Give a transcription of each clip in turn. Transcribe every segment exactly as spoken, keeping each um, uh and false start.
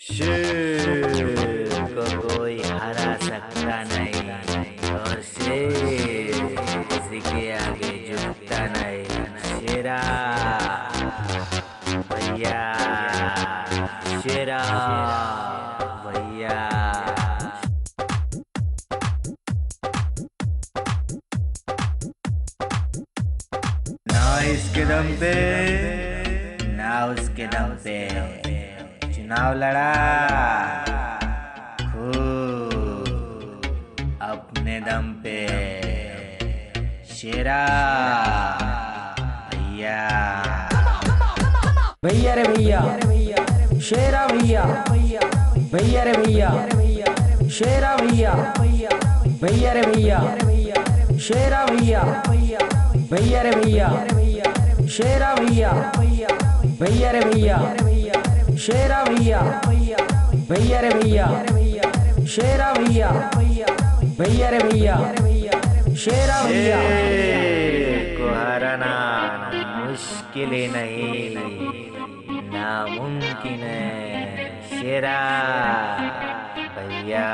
शेर को कोई हरा सकता नहीं और शेर किसी के आगे झुकता नहीं। शेरा भैया, शेरा भैया। ना इसके दम पे ना उसके दम पे चुनाव लड़ा, खूब अपने दम पे। शेरा भैया, भैया रे भैया, शेरा भैया, भैया रे भैया, शेरा भैया, भैया रे भैया, शेरा भैया, भैया रे भैया, शेरा भैया, भैया रे भैया, शेरा भैया, भैया रे भैया, शेरा भैया, भैया रे भैया, शेरा भैया। को हराना मुश्किल नहीं, नामुमकिन है। शेरा भैया।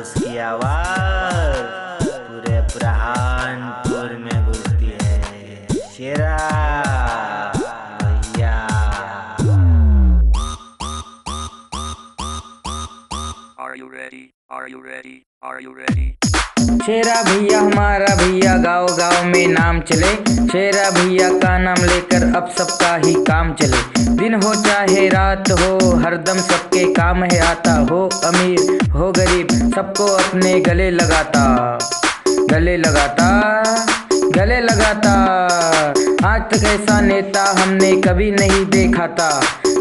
उसकी आवाज पूरे बुरहानपुर में गूंजती है। शेरा भैया। Are you ready? Are you ready? Are you ready? शेरा भैया हमारा भैया, गाँव गाँव में नाम चले। शेरा भैया का नाम लेकर अब सबका ही काम चले। दिन हो चाहे रात हो, हरदम सबके काम है आता। हो अमीर हो गरीब, सबको अपने गले लगाता, गले लगाता, गले लगाता। आज तक ऐसा नेता हमने कभी नहीं देखा था।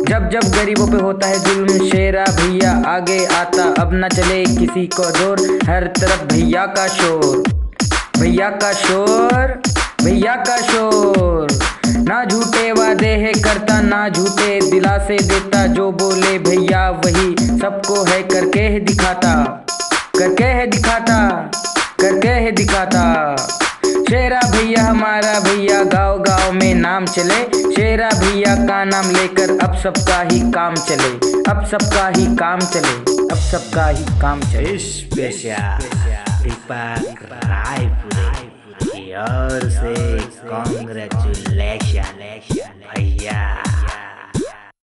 जब जब गरीबों पे होता है जुल्म, शेरा भैया आगे आता। अब न चले किसी को जोर, हर तरफ भैया का शोर, भैया का शोर, भैया का शोर। ना झूठे वादे है करता, ना झूठे दिलासे देता। जो बोले भैया वही सबको है करके है दिखाता, करके है दिखाता, करके है दिखाता। शेरा भैया हमारा भैया, गाँव गाँव में नाम चले। शेरा भैया का नाम लेकर अब सबका ही काम चले, अब सबका ही काम चले, अब सबका ही काम चले। स्पेशल दीपक रायपुरे और से कांग्रेचुलेशन भैया।